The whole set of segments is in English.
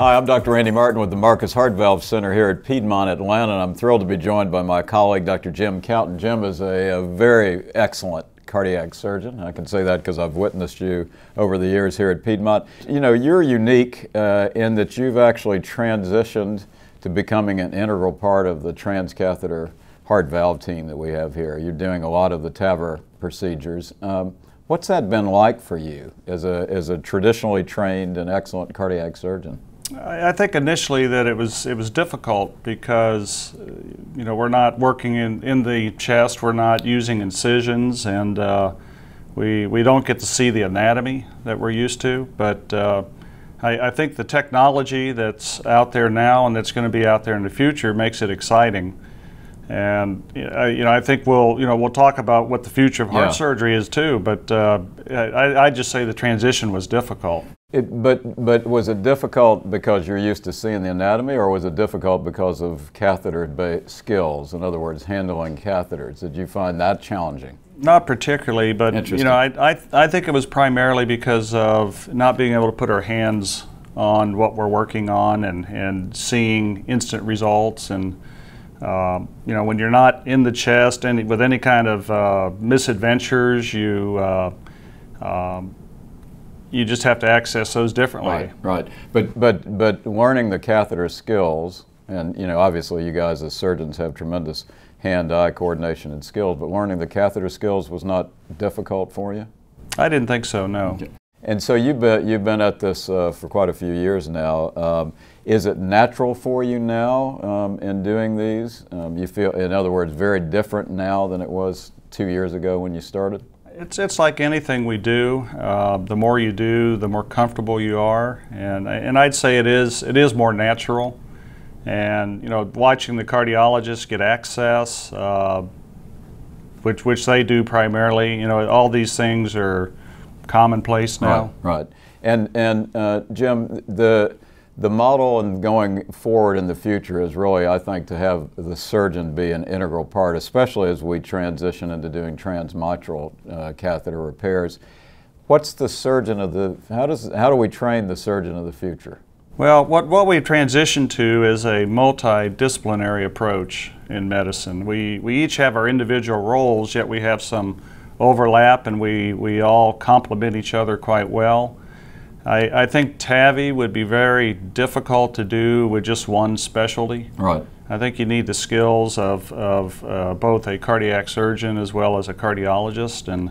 Hi, I'm Dr. Randy Martin with the Marcus Heart Valve Center here at Piedmont, Atlanta, and I'm thrilled to be joined by my colleague, Dr. Jim Kauten. Jim is a very excellent cardiac surgeon. I can say that because I've witnessed you over the years here at Piedmont. You know, you're unique in that you've actually transitioned to becoming an integral part of the transcatheter heart valve team that we have here. You're doing a lot of the TAVR procedures. What's that been like for you as a traditionally trained and excellent cardiac surgeon? I think initially that it was difficult because, you know, we're not working in the chest, we're not using incisions, and we don't get to see the anatomy that we're used to. But I think the technology that's out there now and that's going to be out there in the future makes it exciting. And, you know, I think we'll talk about what the future of heart surgery is too, but I just say the transition was difficult. But was it difficult because you're used to seeing the anatomy, or was it difficult because of catheter skills? In other words, handling catheters. Did you find that challenging? Not particularly, but, you know, I think it was primarily because of not being able to put our hands on what we're working on and seeing instant results. And you know, when you're not in the chest with any kind of misadventures, you just have to access those differently. Right. But learning the catheter skills, and, you know, obviously you guys as surgeons have tremendous hand-eye coordination and skills, but learning the catheter skills was not difficult for you? I didn't think so, no. Okay. And so you've been at this for quite a few years now. Is it natural for you now in doing these? You feel, in other words, very different now than it was 2 years ago when you started? It's like anything we do. The more you do, the more comfortable you are, and I'd say it is more natural. And, you know, watching the cardiologists get access, which they do primarily. You know, all these things are commonplace now. Right. And Jim, the model and going forward in the future is really, I think, to have the surgeon be an integral part, especially as we transition into doing transmitral catheter repairs. What's the surgeon of the, how do we train the surgeon of the future? Well, what we've transitioned to is a multidisciplinary approach in medicine. We each have our individual roles, yet we have some overlap, and we all complement each other quite well. I think TAVI would be very difficult to do with just one specialty. Right. I think you need the skills of both a cardiac surgeon as well as a cardiologist, and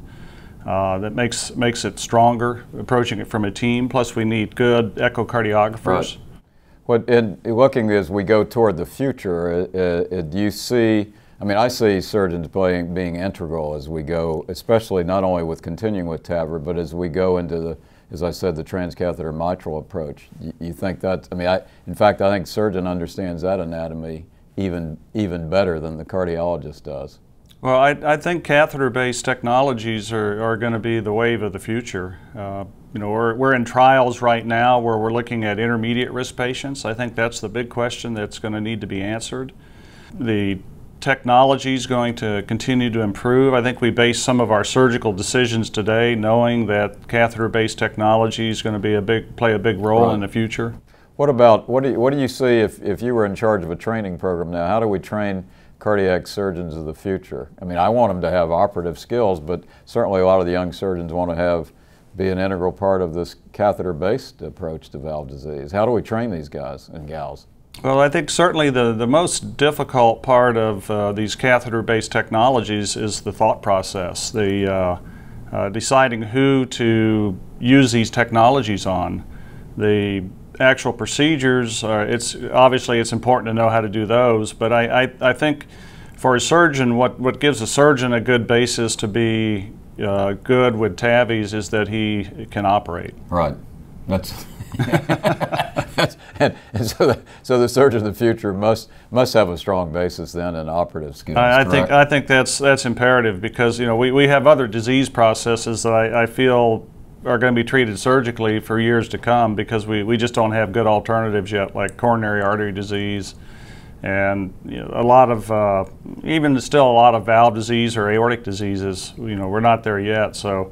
that makes it stronger, approaching it from a team. Plus, we need good echocardiographers. Right. And looking as we go toward the future, do you see, I mean, I see surgeons being integral as we go, especially not only with continuing with TAVR, but as we go into the, as I said, the transcatheter mitral approach. You think that? I mean, in fact, I think surgeon understands that anatomy even better than the cardiologist does. Well, I think catheter-based technologies are going to be the wave of the future. You know, we're in trials right now where we're looking at intermediate risk patients. I think that's the big question that's going to need to be answered. The technology is going to continue to improve. I think we base some of our surgical decisions today knowing that catheter-based technology is going to be play a big role in the future. What do you see if you were in charge of a training program now? How do we train cardiac surgeons of the future? I mean, I want them to have operative skills, but certainly a lot of the young surgeons want to be an integral part of this catheter-based approach to valve disease. How do we train these guys and gals? Well, I think certainly the most difficult part of these catheter-based technologies is the thought process, the deciding who to use these technologies on. The actual procedures, it's important to know how to do those, but I think for a surgeon, what gives a surgeon a good basis to be good with TAVIs is that he can operate. Right. That's... and so the surgeon of the future must have a strong basis then in operative skills. I think that's imperative, because, you know, we have other disease processes that I feel are going to be treated surgically for years to come, because we just don't have good alternatives yet, like coronary artery disease, and, you know, a lot of even still a lot of valve disease or aortic diseases. You know, we're not there yet, so.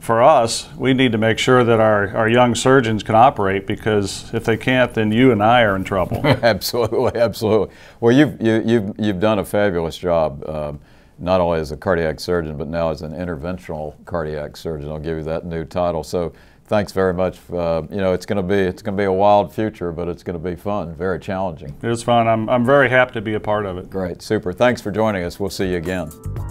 for us, we need to make sure that our young surgeons can operate, because if they can't, then you and I are in trouble. Absolutely, absolutely. Well, you've done a fabulous job, not only as a cardiac surgeon, but now as an interventional cardiac surgeon. I'll give you that new title. So thanks very much. You know, it's going to be a wild future, but it's going to be fun, very challenging. It's fun. I'm very happy to be a part of it. Great, super. Thanks for joining us. We'll see you again.